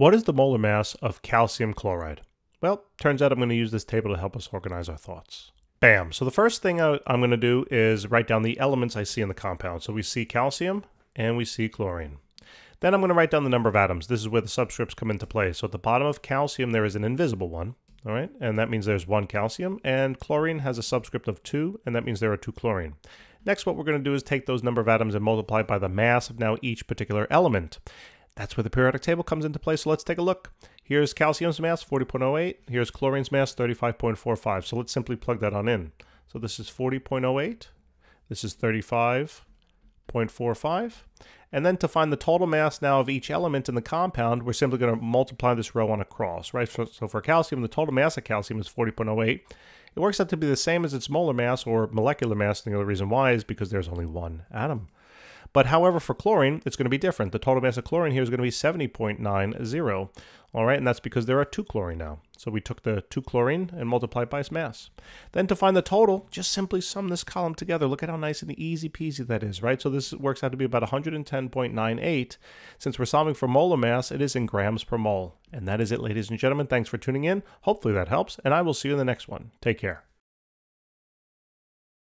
What is the molar mass of calcium chloride? Well, turns out I'm going to use this table to help us organize our thoughts. Bam! So the first thing I'm going to do is write down the elements I see in the compound. So we see calcium and we see chlorine. Then I'm going to write down the number of atoms. This is where the subscripts come into play. So at the bottom of calcium, there is an invisible one. All right, and that means there's one calcium, and chlorine has a subscript of 2, and that means there are 2 chlorine. Next, what we're going to do is take those number of atoms and multiply by the mass of now each particular element. That's where the periodic table comes into play, so let's take a look. Here's calcium's mass, 40.08. Here's chlorine's mass, 35.45. So let's simply plug that on in. So this is 40.08. This is 35.45. And then to find the total mass now of each element in the compound, we're simply going to multiply this row on across, right? So for calcium, the total mass of calcium is 40.08. It works out to be the same as its molar mass or molecular mass. And the only reason why is because there's only one atom. But however, for chlorine, it's going to be different. The total mass of chlorine here is going to be 70.90. All right, and that's because there are 2 chlorine now. So we took the 2 chlorine and multiplied by its mass. Then to find the total, just simply sum this column together. Look at how nice and easy peasy that is, right? So this works out to be about 110.98. Since we're solving for molar mass, it is in grams per mole. And that is it, ladies and gentlemen. Thanks for tuning in. Hopefully that helps, and I will see you in the next one. Take care.